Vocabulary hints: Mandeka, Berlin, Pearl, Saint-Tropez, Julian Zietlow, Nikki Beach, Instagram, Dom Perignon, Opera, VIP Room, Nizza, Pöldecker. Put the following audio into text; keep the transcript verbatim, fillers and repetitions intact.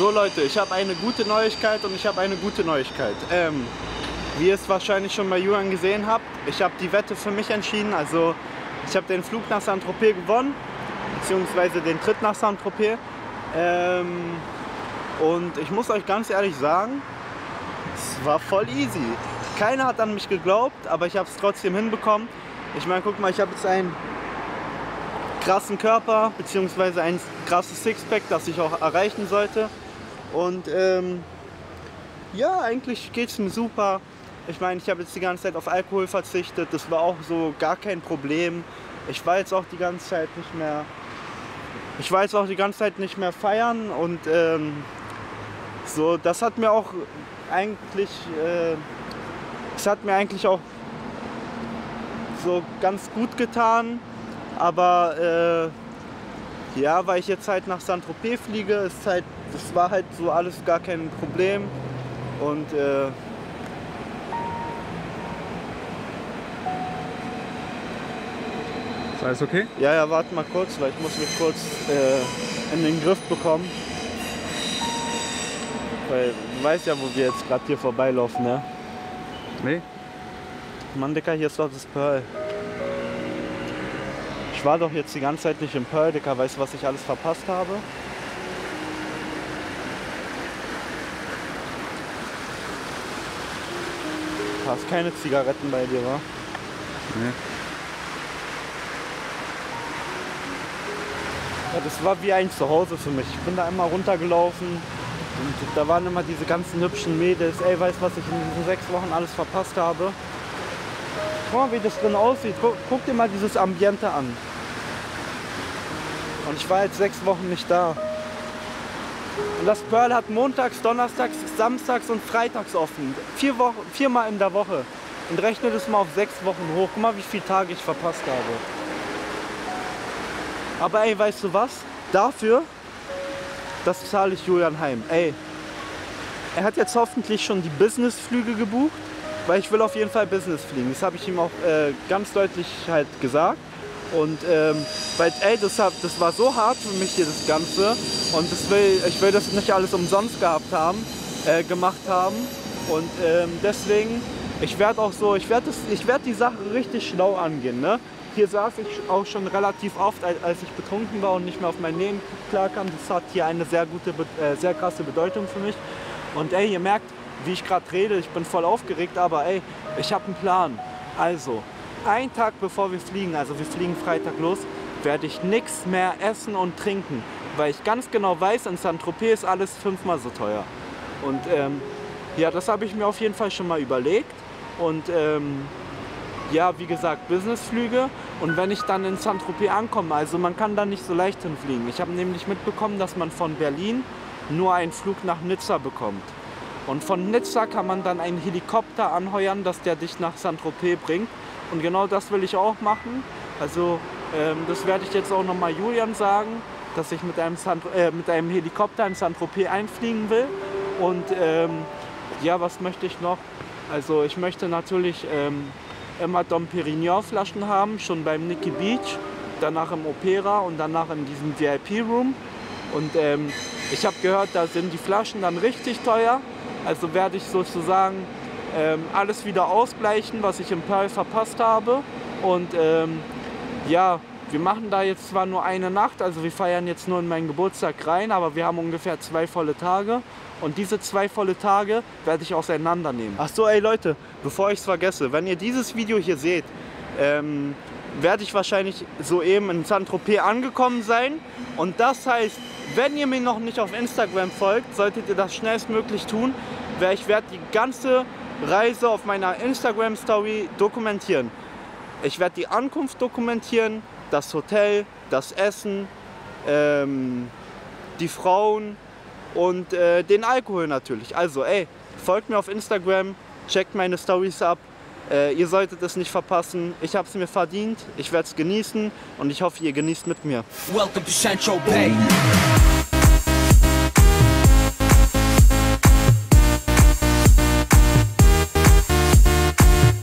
So Leute, ich habe eine gute Neuigkeit und ich habe eine gute Neuigkeit. Ähm, wie ihr es wahrscheinlich schon bei Julian gesehen habt, ich habe die Wette für mich entschieden. Also ich habe den Flug nach Saint-Tropez gewonnen, beziehungsweise den Tritt nach Saint-Tropez. Ähm, und ich muss euch ganz ehrlich sagen, es war voll easy. Keiner hat an mich geglaubt, aber ich habe es trotzdem hinbekommen. Ich meine, guck mal, ich habe jetzt einen krassen Körper, beziehungsweise ein krasses Sixpack, das ich auch erreichen sollte. Und ähm, ja, eigentlich geht es mir super. Ich meine, ich habe jetzt die ganze Zeit auf Alkohol verzichtet. Das war auch so gar kein Problem. Ich war jetzt auch die ganze Zeit nicht mehr... Ich war jetzt auch die ganze Zeit nicht mehr feiern. Und ähm, so, das hat mir auch eigentlich... Äh, das hat mir eigentlich auch so ganz gut getan. Aber äh, ja, weil ich jetzt halt nach Saint-Tropez fliege, ist halt, das war halt so alles gar kein Problem. Und äh, ist alles okay? Ja, ja, warte mal kurz, weil ich muss mich kurz äh, in den Griff bekommen. Weil du weißt ja, wo wir jetzt gerade hier vorbeilaufen, ne? Nee. Mandeka, hier ist doch das Pearl. Ich war doch jetzt die ganze Zeit nicht im Pöldecker. Weißt du, was ich alles verpasst habe? Du hast keine Zigaretten bei dir, wa? Nee. Ja, das war wie ein Zuhause für mich. Ich bin da immer runtergelaufen und da waren immer diese ganzen hübschen Mädels. Ey, weißt du, was ich in diesen sechs Wochen alles verpasst habe? Guck mal, wie das drin aussieht. Guck, guck dir mal dieses Ambiente an. Und ich war jetzt sechs Wochen nicht da. Und das Pearl hat montags, donnerstags, samstags und freitags offen. Vier Wochen, viermal in der Woche. Und rechne das mal auf sechs Wochen hoch. Guck mal, wie viele Tage ich verpasst habe. Aber ey, weißt du was? Dafür, das zahle ich Julian heim. Ey, er hat jetzt hoffentlich schon die Businessflüge gebucht. Weil ich will auf jeden Fall Business fliegen. Das habe ich ihm auch äh, ganz deutlich halt gesagt. Und ähm, weil, ey, das, hab, das war so hart für mich hier das Ganze. Und das will, ich will das nicht alles umsonst gehabt haben, äh, gemacht haben. Und ähm, deswegen, ich werde auch so, ich werde werd die Sache richtig schlau angehen. Ne? Hier saß ich auch schon relativ oft, als ich betrunken war und nicht mehr auf mein Leben klarkam. Das hat hier eine sehr gute, äh, sehr krasse Bedeutung für mich. Und ey, ihr merkt, wie ich gerade rede, ich bin voll aufgeregt, aber ey, ich habe einen Plan. Also, einen Tag bevor wir fliegen, also wir fliegen Freitag los, werde ich nichts mehr essen und trinken, weil ich ganz genau weiß, in Saint-Tropez ist alles fünfmal so teuer. Und ähm, ja, das habe ich mir auf jeden Fall schon mal überlegt. Und ähm, ja, wie gesagt, Businessflüge. Und wenn ich dann in Saint-Tropez ankomme, also man kann da nicht so leicht hinfliegen. Ich habe nämlich mitbekommen, dass man von Berlin nur einen Flug nach Nizza bekommt. Und von Nizza kann man dann einen Helikopter anheuern, dass der dich nach Saint-Tropez bringt. Und genau das will ich auch machen. Also ähm, das werde ich jetzt auch nochmal Julian sagen, dass ich mit einem, äh, mit einem Helikopter in Saint-Tropez einfliegen will. Und ähm, ja, was möchte ich noch? Also ich möchte natürlich ähm, immer Dom Perignon Flaschen haben, schon beim Nikki Beach, danach im Opera und danach in diesem V I P Room. Und ähm, ich habe gehört, da sind die Flaschen dann richtig teuer. Also werde ich sozusagen ähm, alles wieder ausgleichen, was ich im Pearl verpasst habe. Und ähm, ja, wir machen da jetzt zwar nur eine Nacht, also wir feiern jetzt nur in meinen Geburtstag rein, aber wir haben ungefähr zwei volle Tage. Und diese zwei volle Tage werde ich auseinandernehmen. Ach so, ey Leute, bevor ich es vergesse, wenn ihr dieses Video hier seht, ähm, werde ich wahrscheinlich soeben in Saint-Tropez angekommen sein. Und das heißt, wenn ihr mir noch nicht auf Instagram folgt, solltet ihr das schnellstmöglich tun, weil ich werde die ganze Reise auf meiner Instagram-Story dokumentieren. Ich werde die Ankunft dokumentieren, das Hotel, das Essen, ähm, die Frauen und äh, den Alkohol natürlich. Also ey, folgt mir auf Instagram, checkt meine Stories ab. Äh, ihr solltet es nicht verpassen. Ich habe es mir verdient, ich werde es genießen und ich hoffe, ihr genießt mit mir. Welcome to Saint-Tropez.